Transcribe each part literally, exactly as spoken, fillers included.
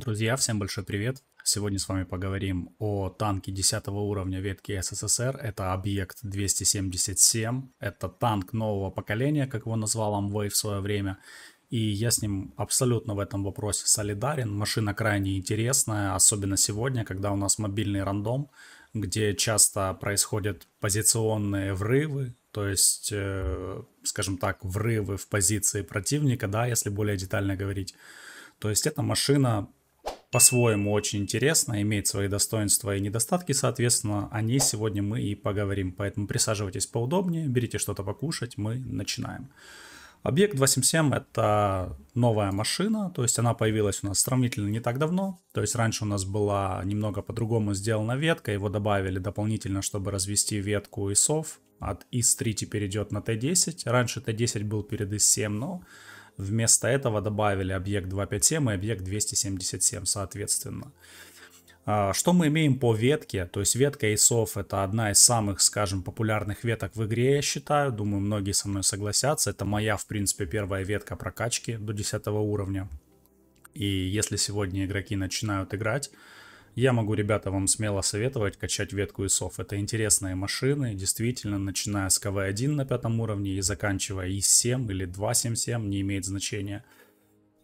Друзья, всем большой привет! Сегодня с вами поговорим о танке десятого уровня ветки СССР. Это объект двести семьдесят семь. Это танк нового поколения, как его назвал Amway в свое время. И я с ним абсолютно в этом вопросе солидарен. Машина крайне интересная, особенно сегодня, когда у нас мобильный рандом, где часто происходят позиционные врывы, то есть, э, скажем так, врывы в позиции противника, да, если более детально говорить. То есть эта машина по-своему очень интересна, имеет свои достоинства и недостатки, соответственно, о ней сегодня мы и поговорим. Поэтому присаживайтесь поудобнее, берите что-то покушать, мы начинаем. Объект двести семьдесят семь это новая машина, то есть она появилась у нас сравнительно не так давно. То есть раньше у нас была немного по-другому сделана ветка, его добавили дополнительно, чтобы развести ветку ИСов. От ИС три теперь идет на Т десять, раньше Т десять был перед ИС семь, но вместо этого добавили объект двести пятьдесят семь и объект двести семьдесят семь соответственно. Что мы имеем по ветке? То есть ветка ИСов это одна из самых, скажем, популярных веток в игре, я считаю. Думаю, многие со мной согласятся. Это моя, в принципе, первая ветка прокачки до десятого уровня. И если сегодня игроки начинают играть, я могу, ребята, вам смело советовать качать ветку ИСов. Это интересные машины, действительно, начиная с КВ-один на пятом уровне и заканчивая ИС-семь или двести семьдесят семь, не имеет значения.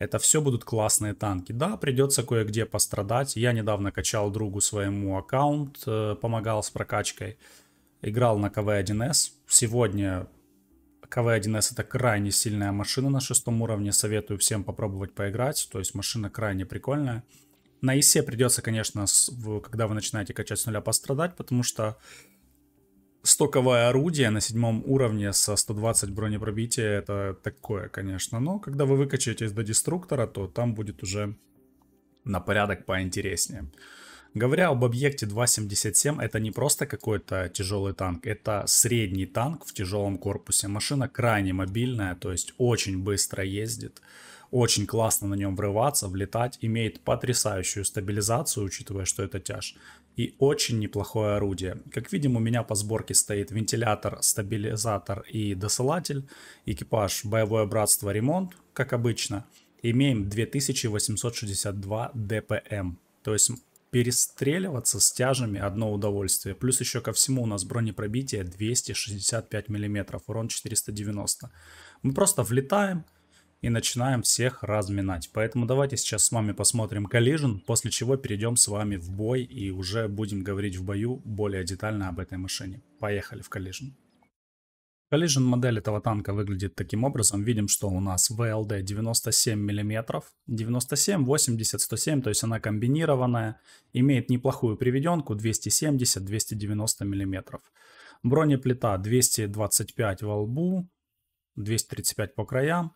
Это все будут классные танки. Да, придется кое-где пострадать. Я недавно качал другу своему аккаунт, помогал с прокачкой. Играл на КВ-один эс. Сегодня КВ-один эс это крайне сильная машина на шестом уровне. Советую всем попробовать поиграть. То есть машина крайне прикольная. На ИСе придется, конечно, когда вы начинаете качать с нуля, пострадать, потому что стоковое орудие на седьмом уровне со сто двадцать бронепробития это такое, конечно. Но когда вы выкачаетесь до деструктора, то там будет уже на порядок поинтереснее. Говоря об объекте двести семьдесят семь, это не просто какой-то тяжелый танк, это средний танк в тяжелом корпусе. Машина крайне мобильная, то есть очень быстро ездит. Очень классно на нем врываться, влетать, имеет потрясающую стабилизацию, учитывая, что это тяж, и очень неплохое орудие. Как видим, у меня по сборке стоит вентилятор, стабилизатор и досылатель, экипаж, боевое братство, ремонт, как обычно. Имеем две тысячи восемьсот шестьдесят два ДПМ, то есть перестреливаться с тяжами одно удовольствие. Плюс еще ко всему у нас бронепробитие двести шестьдесят пять миллиметров, урон четыреста девяносто. Мы просто влетаем и начинаем всех разминать. Поэтому давайте сейчас с вами посмотрим коллижн, после чего перейдем с вами в бой и уже будем говорить в бою более детально об этой машине. Поехали в коллижн. Коллижн модель этого танка выглядит таким образом. Видим, что у нас би эл десять девяносто семь миллиметров, девяносто семь, восемьдесят, сто семь, то есть она комбинированная, имеет неплохую приведенку двести семьдесят, двести девяносто миллиметров. Бронеплита двести двадцать пять во лбу, двести тридцать пять по краям.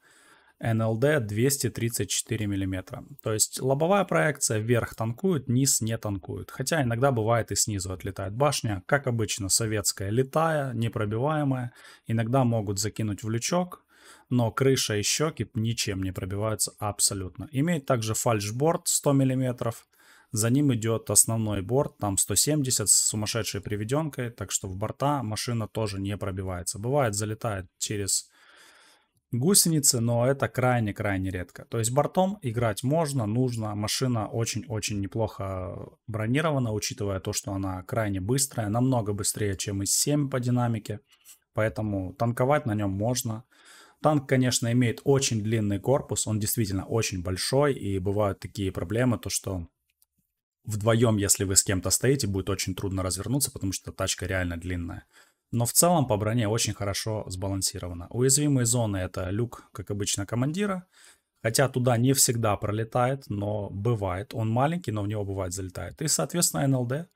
эн эл дэ двести тридцать четыре миллиметра. То есть лобовая проекция вверх танкует, низ не танкует. Хотя иногда бывает и снизу отлетает башня. Как обычно, советская летая, непробиваемая. Иногда могут закинуть в лючок, но крыша и щеки ничем не пробиваются абсолютно. Имеет также фальшборд сто миллиметров. За ним идет основной борт, там сто семьдесят с сумасшедшей приведенкой. Так что в борта машина тоже не пробивается. Бывает залетает через гусеницы, но это крайне-крайне редко. То есть бортом играть можно, нужно. Машина очень-очень неплохо бронирована, учитывая то, что она крайне быстрая, намного быстрее, чем ИС-семь по динамике. Поэтому танковать на нем можно. Танк, конечно, имеет очень длинный корпус, он действительно очень большой. И бывают такие проблемы, то что вдвоем, если вы с кем-то стоите, будет очень трудно развернуться, потому что тачка реально длинная. Но в целом по броне очень хорошо сбалансировано. Уязвимые зоны это люк, как обычно, командира. Хотя туда не всегда пролетает, но бывает. Он маленький, но в него бывает залетает. И, соответственно, эн эл дэ.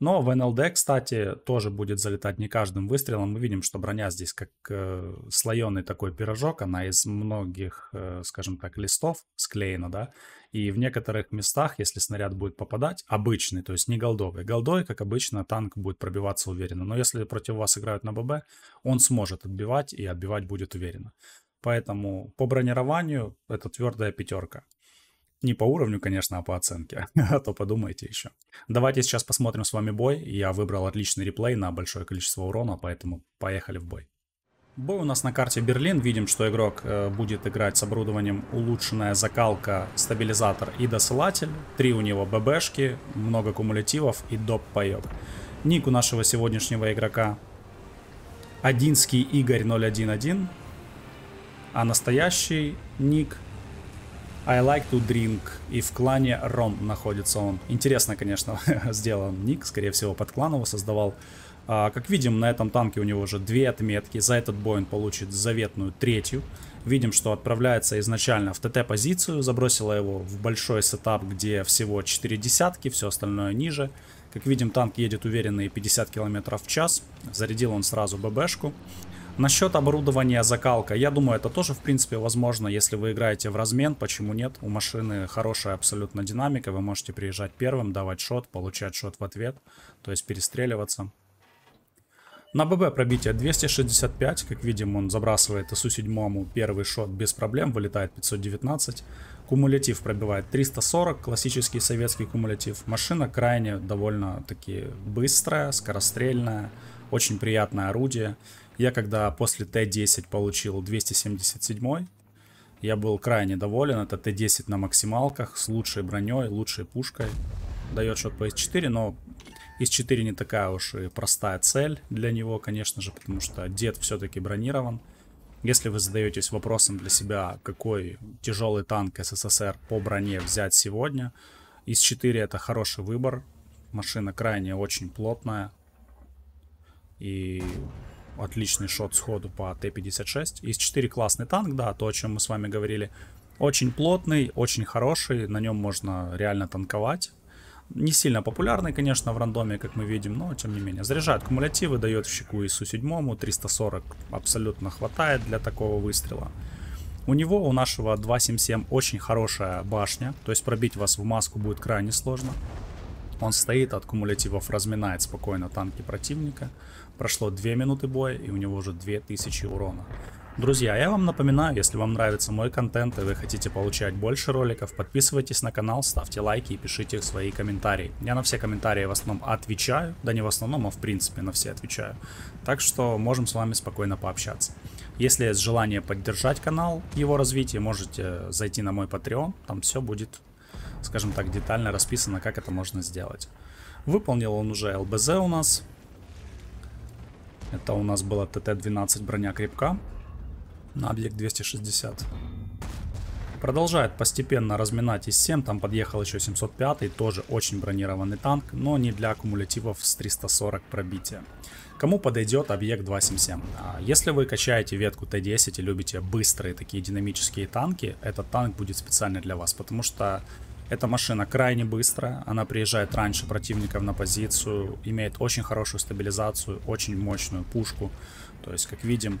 Но в эн эл дэ, кстати, тоже будет залетать не каждым выстрелом. Мы видим, что броня здесь как э, слоеный такой пирожок. Она из многих, э, скажем так, листов склеена, да. И в некоторых местах, если снаряд будет попадать, обычный, то есть не голдовый. Голдой, как обычно, танк будет пробиваться уверенно. Но если против вас играют на ББ, он сможет отбивать и отбивать будет уверенно. Поэтому по бронированию это твердая пятерка. Не по уровню, конечно, а по оценке. А то подумайте еще. Давайте сейчас посмотрим с вами бой. Я выбрал отличный реплей на большое количество урона, поэтому поехали в бой. Бой у нас на карте Берлин. Видим, что игрок будет играть с оборудованием улучшенная закалка, стабилизатор и досылатель. Три у него ББшки, много кумулятивов и доп-паёк. Ник у нашего сегодняшнего игрока Одинский Игорь ноль один один. А настоящий ник I like to drink. И в клане Ром находится он. Интересно, конечно, сделан ник. Скорее всего, под клан его создавал. Как видим, на этом танке у него уже две отметки. За этот бой он получит заветную третью. Видим, что отправляется изначально в ТТ-позицию. Забросила его в большой сетап, где всего четыре десятки, все остальное ниже. Как видим, танк едет уверенные пятьдесят километров в час. Зарядил он сразу ББшку. Насчет оборудования закалка. Я думаю, это тоже, в принципе, возможно. Если вы играете в размен, почему нет? У машины хорошая абсолютно динамика. Вы можете приезжать первым, давать шот, получать шот в ответ. То есть перестреливаться. На ББ пробитие двести шестьдесят пять, как видим, он забрасывает ИСУ семь первый шот без проблем, вылетает пятьсот девятнадцать. Кумулятив пробивает триста сорок, классический советский кумулятив. Машина крайне довольно-таки быстрая, скорострельная, очень приятное орудие. Я когда после Т десять получил двести семьдесят семь, я был крайне доволен. Это Т десять на максималках, с лучшей броней, лучшей пушкой. Дает шот по ИС четыре, но... ИС четыре не такая уж и простая цель для него, конечно же, потому что дед все-таки бронирован. Если вы задаетесь вопросом для себя, какой тяжелый танк СССР по броне взять сегодня, ИС четыре это хороший выбор. Машина крайне очень плотная. И отличный шот сходу по Т пятьдесят шесть. ИС четыре классный танк, да, то, о чем мы с вами говорили. Очень плотный, очень хороший, на нем можно реально танковать. Не сильно популярный, конечно, в рандоме, как мы видим, но тем не менее. Заряжает кумулятивы, дает в щеку ИСУ семь, триста сорок абсолютно хватает для такого выстрела. У него, у нашего два семь семь, очень хорошая башня, то есть пробить вас в маску будет крайне сложно. Он стоит, от кумулятивов разминает спокойно танки противника. Прошло две минуты боя, и у него уже две тысячи урона. Друзья, я вам напоминаю, если вам нравится мой контент и вы хотите получать больше роликов, подписывайтесь на канал, ставьте лайки и пишите свои комментарии. Я на все комментарии в основном отвечаю, да не в основном, а в принципе на все отвечаю. Так что можем с вами спокойно пообщаться. Если есть желание поддержать канал, его развитие, можете зайти на мой Patreon, там все будет, скажем так, детально расписано, как это можно сделать. Выполнил он уже ЛБЗ у нас. Это у нас было ТТ двенадцать броня крепка. На объект двести шестьдесят. Продолжает постепенно разминать ИС семь. Там подъехал еще семьсот пятый. Тоже очень бронированный танк. Но не для кумулятивов с триста сорок пробития. Кому подойдет объект два семь семь? Если вы качаете ветку Т десять и любите быстрые такие динамические танки, этот танк будет специально для вас. Потому что эта машина крайне быстрая. Она приезжает раньше противников на позицию. Имеет очень хорошую стабилизацию. Очень мощную пушку. То есть, как видим,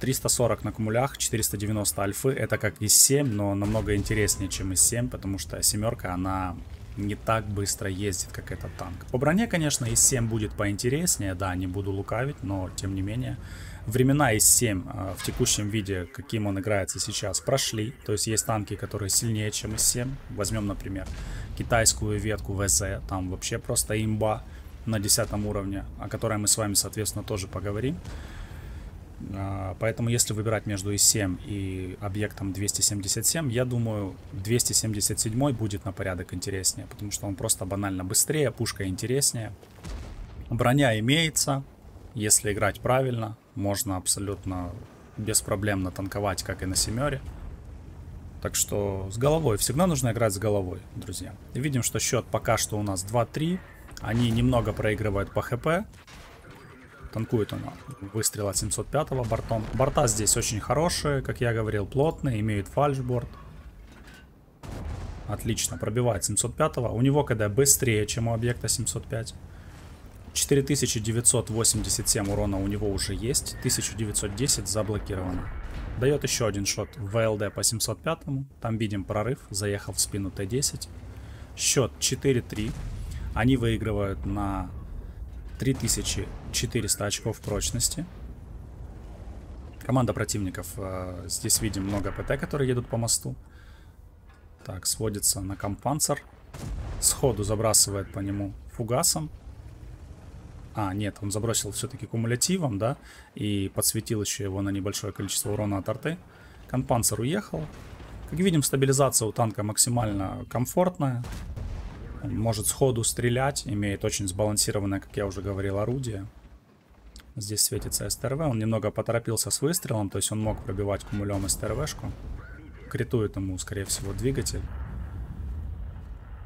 триста сорок на кумулях, четыреста девяносто альфы, это как ИС семь, но намного интереснее, чем ИС семь, потому что семерка, она не так быстро ездит, как этот танк. По броне, конечно, ИС семь будет поинтереснее, да, не буду лукавить, но тем не менее. Времена ИС семь в текущем виде, каким он играется сейчас, прошли, то есть есть танки, которые сильнее, чем ИС семь. Возьмем, например, китайскую ветку ВЗ, там вообще просто имба на десятом уровне, о которой мы с вами, соответственно, тоже поговорим. Поэтому если выбирать между ИС семь и объектом двести семьдесят семь, я думаю, двести семьдесят семь будет на порядок интереснее, потому что он просто банально быстрее, пушка интереснее. Броня имеется, если играть правильно, можно абсолютно без проблем натанковать, как и на семере. Так что с головой, всегда нужно играть с головой, друзья. Видим, что счет пока что у нас два три, они немного проигрывают по ХП. Танкует он выстрел от семьсот пятого бортом. Борта здесь очень хорошие, как я говорил, плотные, имеют фальшборд. Отлично, пробивает семьсот пятого. У него КД быстрее, чем у объекта семьсот пять. четыре тысячи девятьсот восемьдесят семь урона у него уже есть. тысяча девятьсот десять заблокировано. Дает еще один шот в ВЛД по семьсот пятому. Там видим прорыв, заехал в спину Т десять. Счет четыре три. Они выигрывают на три тысячи четыреста очков прочности. Команда противников. Здесь видим много ПТ, которые едут по мосту. Так, сводится на компанцер. Сходу забрасывает по нему фугасом. А, нет, он забросил все-таки кумулятивом, да, и подсветил еще его на небольшое количество урона от арты. Конпанцер уехал. Как видим, стабилизация у танка максимально комфортная. Он может сходу стрелять, имеет очень сбалансированное, как я уже говорил, орудие. Здесь светится СТРВ, он немного поторопился с выстрелом, то есть он мог пробивать кумулем СТРВшку. Критует ему, скорее всего, двигатель.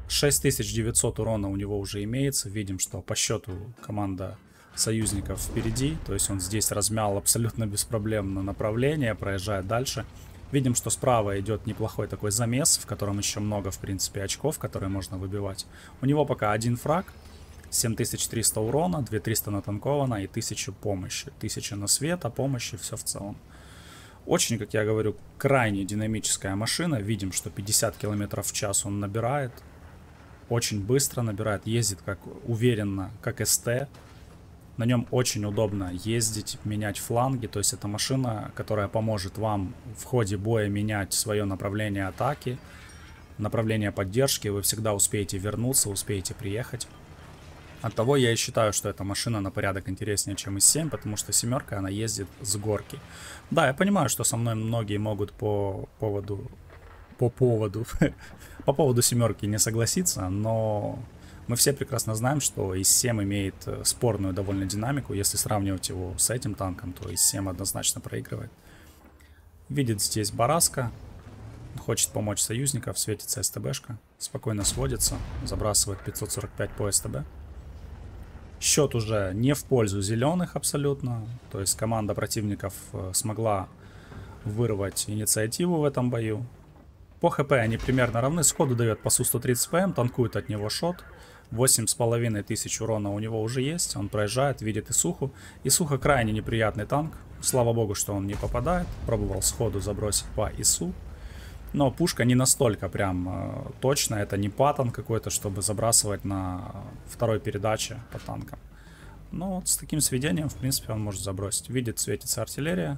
шесть тысяч девятьсот урона у него уже имеется. Видим, что по счету команда союзников впереди. То есть он здесь размял абсолютно беспроблемно направление, проезжает дальше. Видим, что справа идет неплохой такой замес, в котором еще много, в принципе, очков, которые можно выбивать. У него пока один фраг, семь тысяч триста урона, две тысячи триста натанковано и тысяча помощи. тысяча на свет, а помощи все в целом. Очень, как я говорю, крайне динамическая машина. Видим, что пятьдесят километров в час он набирает. Очень быстро набирает, ездит как уверенно, как СТ. На нем очень удобно ездить, менять фланги. То есть это машина, которая поможет вам в ходе боя менять свое направление атаки, направление поддержки. Вы всегда успеете вернуться, успеете приехать. Оттого я и считаю, что эта машина на порядок интереснее, чем ИС семь, потому что семерка, она ездит с горки. Да, я понимаю, что со мной многие могут по поводу... По поводу... по поводу семерки не согласиться, но... Мы все прекрасно знаем, что ИС семь имеет спорную довольно динамику. Если сравнивать его с этим танком, то ИС семь однозначно проигрывает. Видит здесь Бараска. Хочет помочь союзникам. Светится СТБшка. Спокойно сводится. Забрасывает пятьсот сорок пять по СТБ. Счет уже не в пользу зеленых абсолютно. То есть команда противников смогла вырвать инициативу в этом бою. По ХП они примерно равны. Сходу дает по СУ сто тридцать пэ эм. Танкует от него шот. восемь с половиной тысяч урона у него уже есть. Он проезжает, видит ИСуху. ИСуха крайне неприятный танк. Слава богу, что он не попадает. Пробовал сходу забросить по ИСУ. Но пушка не настолько прям точно. Это не паттон какой-то, чтобы забрасывать на второй передаче по танкам. Но вот с таким сведением, в принципе, он может забросить. Видит, светится артиллерия.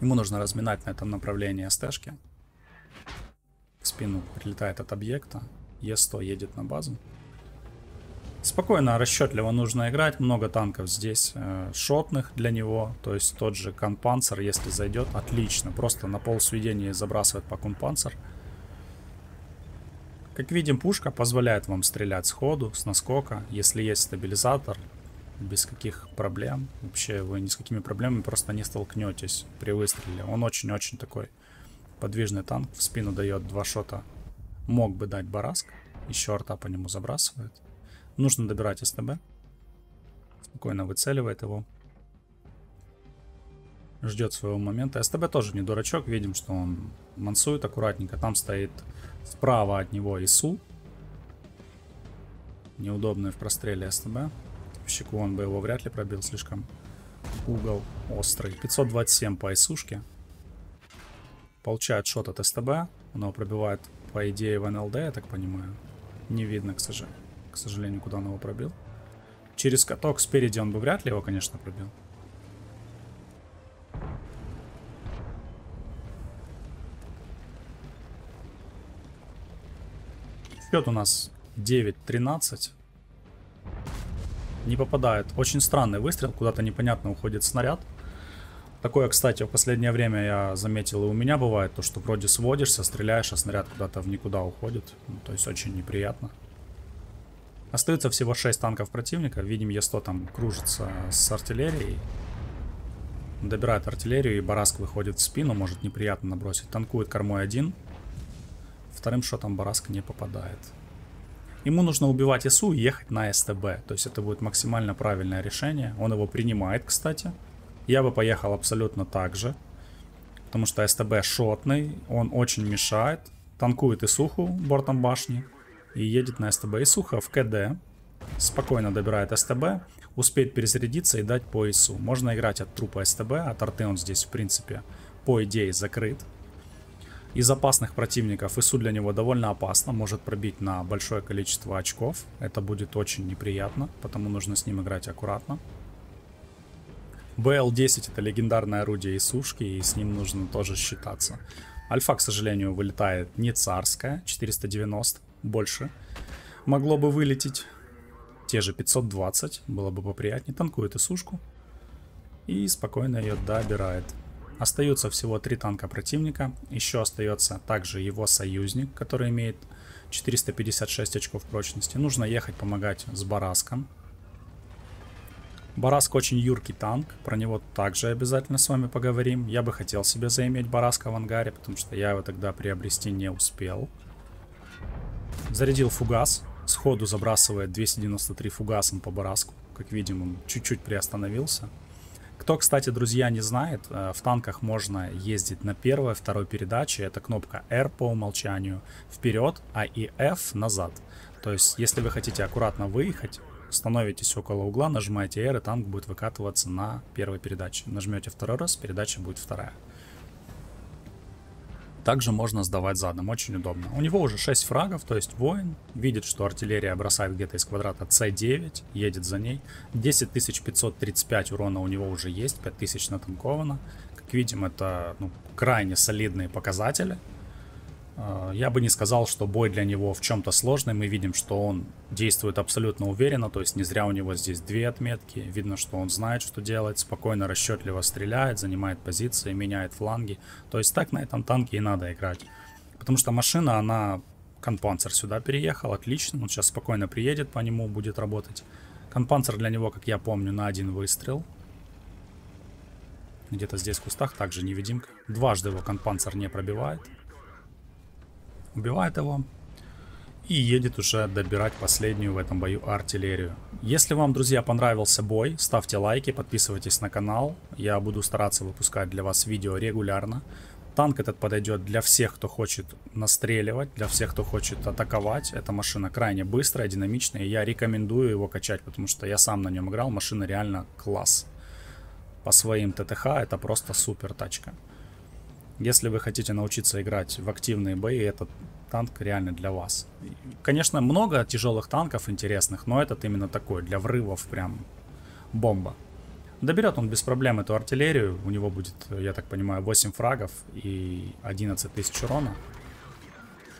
Ему нужно разминать на этом направлении СТшки. В спину прилетает от объекта. Е сто едет на базу. Спокойно, расчетливо нужно играть. Много танков здесь э, шотных для него. То есть тот же конпанцер, если зайдет, отлично. Просто на пол сведения забрасывает по конпанцер. Как видим, пушка позволяет вам стрелять сходу, с наскока. Если есть стабилизатор, без каких проблем. Вообще вы ни с какими проблемами просто не столкнетесь при выстреле. Он очень-очень такой подвижный танк. В спину дает два шота. Мог бы дать Бараск. Еще арта по нему забрасывает. Нужно добирать СТБ. Спокойно выцеливает его. Ждет своего момента. СТБ тоже не дурачок. Видим, что он мансует аккуратненько. Там стоит справа от него ИСУ. Неудобный в простреле СТБ. В щеку он бы его вряд ли пробил, слишком угол острый. пятьсот двадцать семь по ИСушке. Получает шот от СТБ. Он его пробивает, по идее, в НЛД, я так понимаю. Не видно, к сожалению. К сожалению, куда он его пробил. Через каток спереди он бы вряд ли его, конечно, пробил. Счет у нас девять тринадцать. Не попадает. Очень странный выстрел. Куда-то непонятно уходит снаряд. Такое, кстати, в последнее время я заметил, и у меня бывает. То, что вроде сводишься, стреляешь, а снаряд куда-то в никуда уходит. Ну, то есть очень неприятно. Остается всего шесть танков противника. Видим, Е сто там кружится с артиллерией. Добирает артиллерию, и Бараск выходит в спину. Может неприятно набросить. Танкует кормой один. Вторым шотом Бараск не попадает. Ему нужно убивать ИСУ и ехать на СТБ. То есть это будет максимально правильное решение. Он его принимает, кстати. Я бы поехал абсолютно так же. Потому что СТБ шотный. Он очень мешает. Танкует ИСуху бортом башни. И едет на СТБ. ИСуха в КД. Спокойно добирает СТБ. Успеет перезарядиться и дать по ИСУ. Можно играть от трупа СТБ. От арты он здесь, в принципе, по идее закрыт. Из опасных противников ИСУ для него довольно опасно. Может пробить на большое количество очков. Это будет очень неприятно. Потому нужно с ним играть аккуратно. бэ эл десять это легендарное орудие ИСУшки. И с ним нужно тоже считаться. Альфа, к сожалению, вылетает не царская. четыреста девяносто. Больше могло бы вылететь. те же пятьсот двадцать, было бы поприятнее, танкует ИСУшку и спокойно ее добирает. Остаются всего три танка противника, еще остается также его союзник, который имеет четыреста пятьдесят шесть очков прочности. Нужно ехать помогать с Бараском. Бараск очень юркий танк, про него также обязательно с вами поговорим. Я бы хотел себе заиметь Бараска в ангаре, потому что я его тогда приобрести не успел. Зарядил фугас, сходу забрасывает двести девяносто три фугасом по Бараску. Как видим, он чуть-чуть приостановился. Кто, кстати, друзья, не знает, в танках можно ездить на первой, второй передаче. Это кнопка R по умолчанию вперед, а и F назад. То есть, если вы хотите аккуратно выехать, становитесь около угла, нажимаете R, и танк будет выкатываться на первой передаче. Нажмете второй раз, передача будет вторая. Также можно сдавать задом, очень удобно. У него уже шесть фрагов, то есть воин видит, что артиллерия бросает где-то из квадрата С девять, едет за ней. десять тысяч пятьсот тридцать пять урона у него уже есть, пять тысяч натанковано. Как видим, это ну, крайне солидные показатели. Я бы не сказал, что бой для него в чем-то сложный. Мы видим, что он действует абсолютно уверенно, то есть не зря у него здесь две отметки. Видно, что он знает, что делает, спокойно, расчетливо стреляет, занимает позиции, меняет фланги. То есть так на этом танке и надо играть. Потому что машина, она... Конпанцер сюда переехал, отлично. Он сейчас спокойно приедет, по нему будет работать. Конпанцер для него, как я помню, на один выстрел. Где-то здесь в кустах, также невидимка. Дважды его конпанцер не пробивает. Убивает его и едет уже добирать последнюю в этом бою артиллерию. Если вам, друзья, понравился бой, ставьте лайки, подписывайтесь на канал. Я буду стараться выпускать для вас видео регулярно. Танк этот подойдет для всех, кто хочет настреливать, для всех, кто хочет атаковать. Эта машина крайне быстрая, динамичная. Я рекомендую его качать, потому что я сам на нем играл. Машина реально класс. По своим ТТХ это просто супер тачка. Если вы хотите научиться играть в активные бои, этот танк реально для вас. Конечно, много тяжелых танков интересных, но этот именно такой, для врывов прям бомба. Доберет он без проблем эту артиллерию, у него будет, я так понимаю, восемь фрагов и одиннадцать тысяч урона.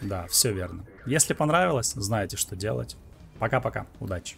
Да, все верно. Если понравилось, знаете, что делать. Пока-пока, удачи.